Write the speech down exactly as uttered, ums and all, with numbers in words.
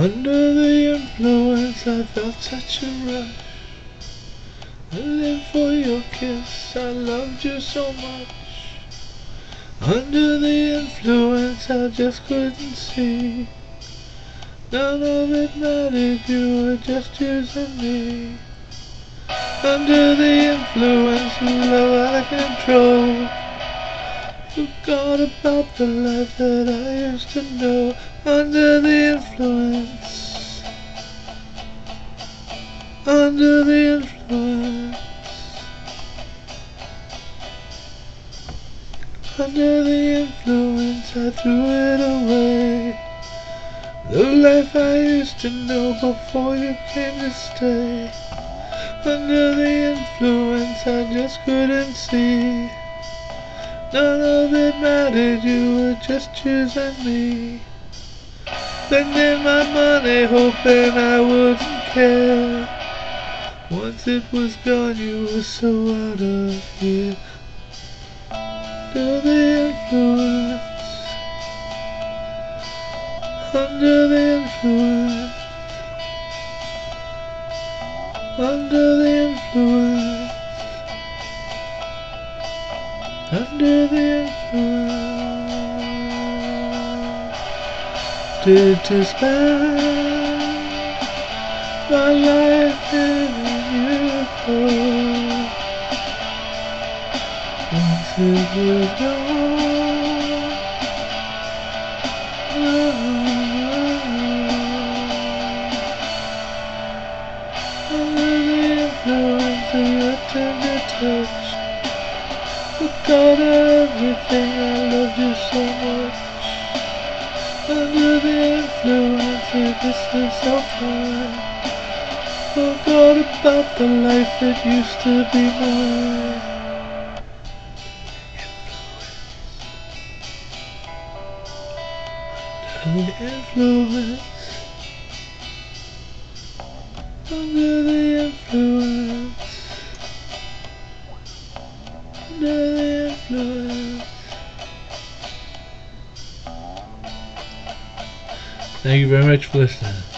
Under the influence I felt such a rush. I lived for your kiss, I loved you so much. Under the influence I just couldn't see. None of it mattered, you were just using me. Under the influence of love out of control, forgot about the life that I used to know. Under the influence, under the influence, under the influence I threw it away. The life I used to know before you came to stay. Under the influence I just couldn't see. None of it mattered, you were just choosing me. Spending my money hoping I wouldn't care. Once it was gone you were so out of here. Under the influence, under the influence, under the influence, under the influence. Did to spend my life in you. Once it was gone, forgot everything, I loved you so much. Under the influence of this is so fine. Forgot about the life that used to be mine. Under the influence, under the influence, under the influence. Thank you very much for listening.